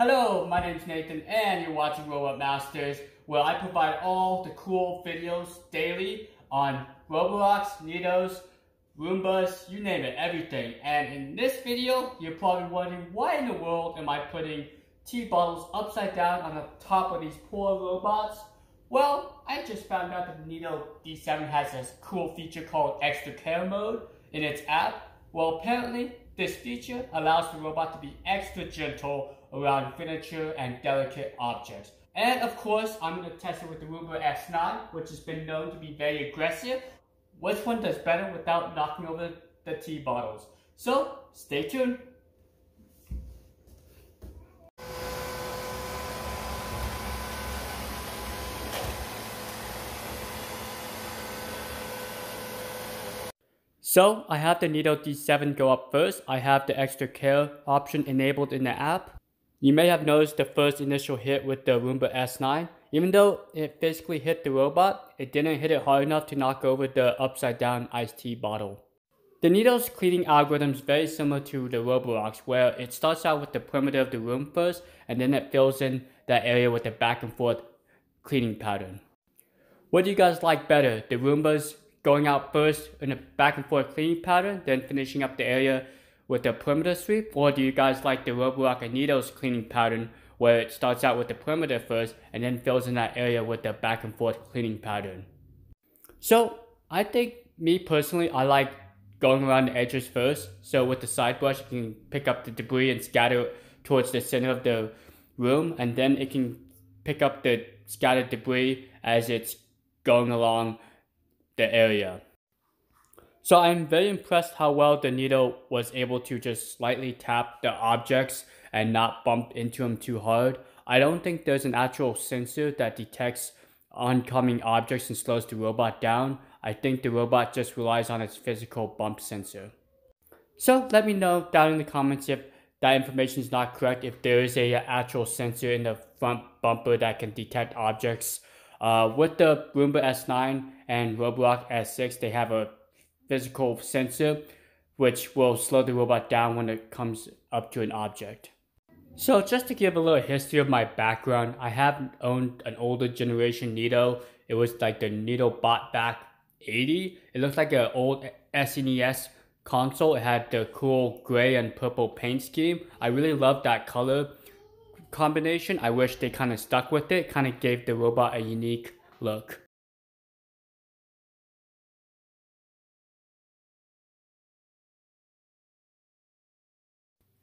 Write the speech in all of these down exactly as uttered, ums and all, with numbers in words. Hello, my name's Nathan and you're watching Robot Masters, where I provide all the cool videos daily on Roborox, Neatos, Roombas, you name it, everything. And in this video, you're probably wondering why in the world am I putting tea bottles upside down on the top of these poor robots? Well, I just found out that the Neato D seven has this cool feature called Extra Care Mode in its app. Well, apparently this feature allows the robot to be extra gentle around furniture and delicate objects. And of course, I'm going to test it with the Roborock S nine, which has been known to be very aggressive. Which one does better without knocking over the tea bottles? So, stay tuned. So, I have the Neato D seven go up first. I have the Extra Care option enabled in the app. You may have noticed the first initial hit with the Roomba S nine. Even though it physically hit the robot, it didn't hit it hard enough to knock over the upside down iced tea bottle. The Neato's cleaning algorithm is very similar to the Roborock's, where it starts out with the perimeter of the room first, and then it fills in that area with a back and forth cleaning pattern. What do you guys like better? The Roomba's going out first in a back and forth cleaning pattern, then finishing up the area with the perimeter sweep? Or do you guys like the Roborock and Neato's cleaning pattern, where it starts out with the perimeter first and then fills in that area with the back and forth cleaning pattern? So I think, me personally, I like going around the edges first. So with the side brush, you can pick up the debris and scatter it towards the center of the room, and then it can pick up the scattered debris as it's going along the area. So I'm very impressed how well the Neato was able to just slightly tap the objects and not bump into them too hard. I don't think there's an actual sensor that detects oncoming objects and slows the robot down. I think the robot just relies on its physical bump sensor. So let me know down in the comments if that information is not correct, if there is a actual sensor in the front bumper that can detect objects. Uh, with the Roomba S nine and Roborock S six, they have a physical sensor which will slow the robot down when it comes up to an object. So just to give a little history of my background, I have owned an older generation Neato. It was like the Neato Botvac eighty. It looked like an old S N E S console. It had the cool gray and purple paint scheme. I really loved that color combination. I wish they kind of stuck with it. Kind of gave the robot a unique look.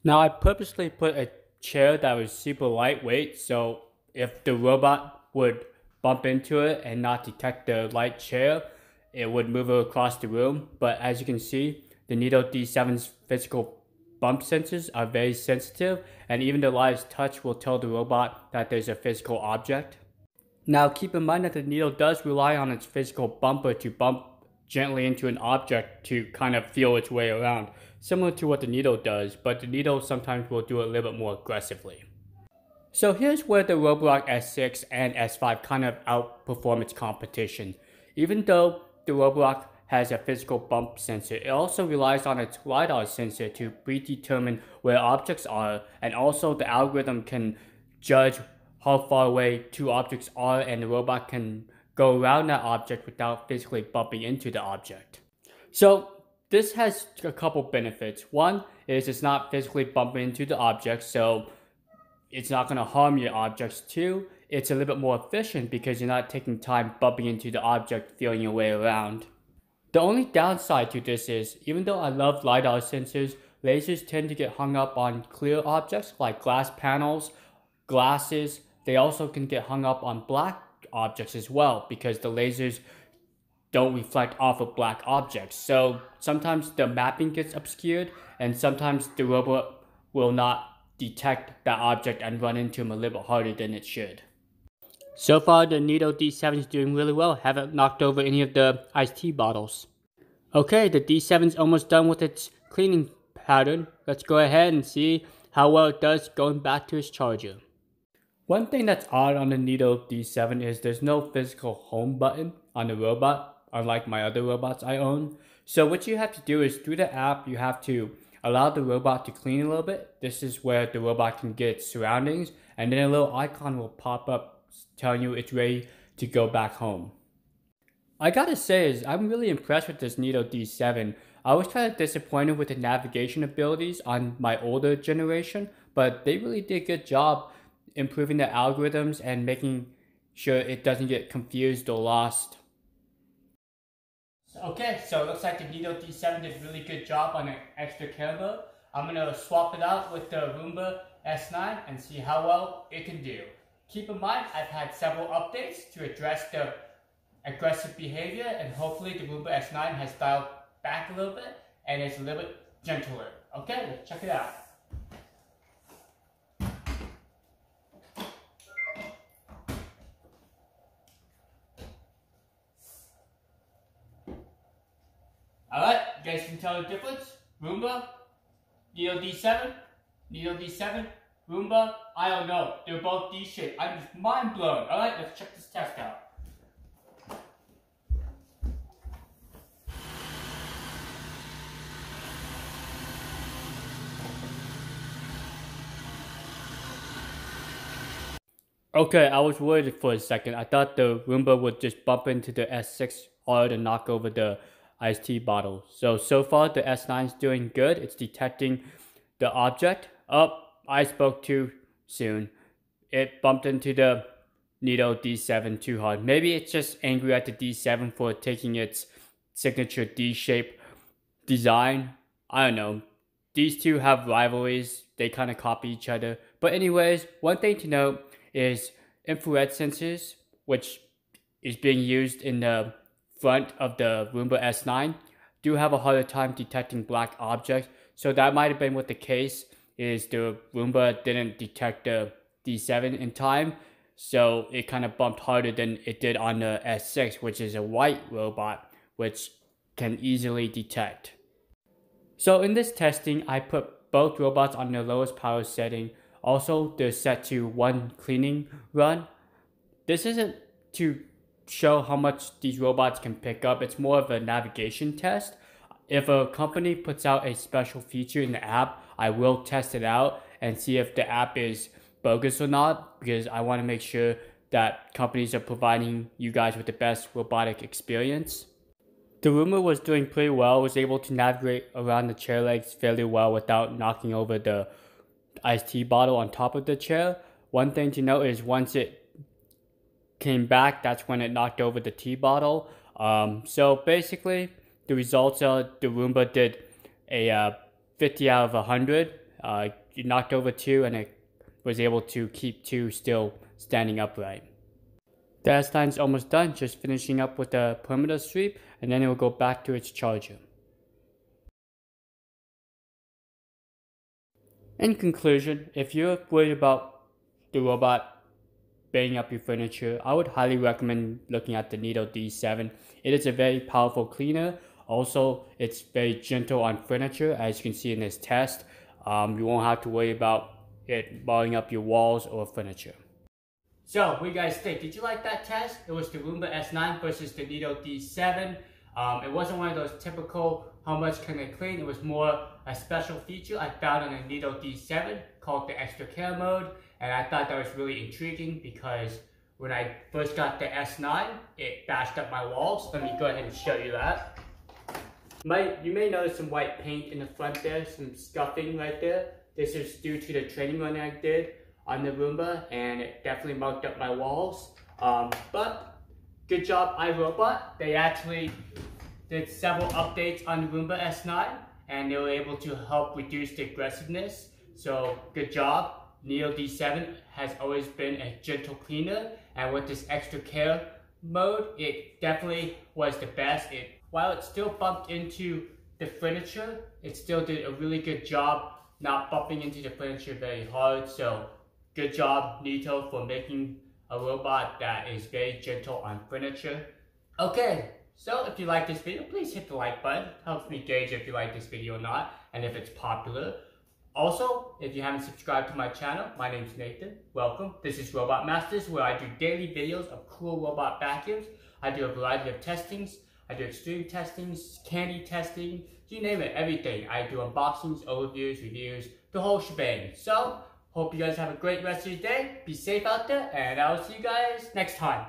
Now I purposely put a chair that was super lightweight, so if the robot would bump into it and not detect the light chair, it would move it across the room. But as you can see, the Neato D seven's physical bump sensors are very sensitive, and even the live touch will tell the robot that there's a physical object. Now keep in mind that the Neato does rely on its physical bumper to bump gently into an object to kind of feel its way around, similar to what the Neato does, but the Neato sometimes will do it a little bit more aggressively. So here's where the Roborock S six and S five kind of outperform its competition. Even though the Roborock has a physical bump sensor, it also relies on its LiDAR sensor to predetermine where objects are, and also the algorithm can judge how far away two objects are, and the robot can go around that object without physically bumping into the object. So this has a couple benefits. One is it's not physically bumping into the object, so it's not going to harm your objects. Two, it's a little bit more efficient because you're not taking time bumping into the object, feeling your way around. The only downside to this is, even though I love LiDAR sensors, lasers tend to get hung up on clear objects like glass panels, glasses. They also can get hung up on black objects as well, because the lasers don't reflect off of black objects. So sometimes the mapping gets obscured, and sometimes the robot will not detect that object and run into them a little bit harder than it should. So far, the Neato D seven is doing really well. Haven't knocked over any of the iced tea bottles. Okay, the D seven's almost done with its cleaning pattern. Let's go ahead and see how well it does going back to its charger. One thing that's odd on the Neato D seven is there's no physical home button on the robot, unlike my other robots I own. So what you have to do is, through the app, you have to allow the robot to clean a little bit. This is where the robot can get its surroundings, and then a little icon will pop up telling you it's ready to go back home. I gotta say is I'm really impressed with this Neato D seven. I was kind of disappointed with the navigation abilities on my older generation, but they really did a good job improving the algorithms and making sure it doesn't get confused or lost. Okay, so it looks like the Neato D seven did a really good job on the extra care mode. I'm going to swap it out with the Roomba S nine and see how well it can do. Keep in mind, I've had several updates to address the aggressive behavior, and hopefully the Roomba S nine has dialed back a little bit and it's a little bit gentler. Okay, let's check it out. Alright, you guys can tell the difference. Roomba, Neato D seven, Neato D seven, Roomba, I don't know. They're both D-shaped. I'm just mind blown. Alright, let's check this test out. Okay, I was worried for a second. I thought the Roomba would just bump into the S six hard and knock over the iced tea bottle. So, so far the S nine's doing good. It's detecting the object. Oh, I spoke too soon. It bumped into the Neato D seven too hard. Maybe it's just angry at the D seven for taking its signature D-shape design. I don't know. These two have rivalries. They kind of copy each other. But anyways, one thing to note is infrared sensors, which is being used in the front of the Roomba S nine, do have a harder time detecting black objects. So that might have been what the case is. The Roomba didn't detect the D seven in time, so it kind of bumped harder than it did on the S six, which is a white robot, which can easily detect. So in this testing, I put both robots on the lowest power setting. Also, they're set to one cleaning run. This isn't to show how much these robots can pick up. It's more of a navigation test. If a company puts out a special feature in the app, I will test it out and see if the app is bogus or not, because I want to make sure that companies are providing you guys with the best robotic experience. The Roomba was doing pretty well. It was able to navigate around the chair legs fairly well without knocking over the iced tea bottle on top of the chair. One thing to note is once it came back, that's when it knocked over the tea bottle. Um, so basically, the results are the Roomba did a uh, fifty out of one hundred. Uh, it knocked over two and it was able to keep two still standing upright. The S nine's almost done, just finishing up with the perimeter sweep, and then it will go back to its charger. In conclusion, if you're worried about the robot banging up your furniture, I would highly recommend looking at the Neato D seven. It is a very powerful cleaner. Also, it's very gentle on furniture, as you can see in this test. Um, you won't have to worry about it barring up your walls or furniture. So, what do you guys think? Did you like that test? It was the Roomba S nine versus the Neato D seven. Um, it wasn't one of those typical how much can I clean? It was more a special feature I found on the Neato D seven called the Extra Care Mode, and I thought that was really intriguing because when I first got the S nine, it bashed up my walls. Let me go ahead and show you that. My, you may notice some white paint in the front there, some scuffing right there. This is due to the training run I did on the Roomba, and it definitely marked up my walls. Um, but good job, iRobot. They actually did several updates on the Roomba S nine, and they were able to help reduce the aggressiveness. So good job. Neato D seven has always been a gentle cleaner, and with this extra care mode, it definitely was the best. It, while it still bumped into the furniture, it still did a really good job not bumping into the furniture very hard. So good job, Neato, for making a robot that is very gentle on furniture. Okay. So if you like this video, please hit the like button. It helps me gauge if you like this video or not and if it's popular. Also, if you haven't subscribed to my channel, my name's Nathan. Welcome. This is Robot Masters, where I do daily videos of cool robot vacuums. I do a variety of testings I do extreme testing, candy testing, you name it, everything. I do unboxings, overviews, reviews, the whole shebang. So, hope you guys have a great rest of your day. Be safe out there, and I'll see you guys next time.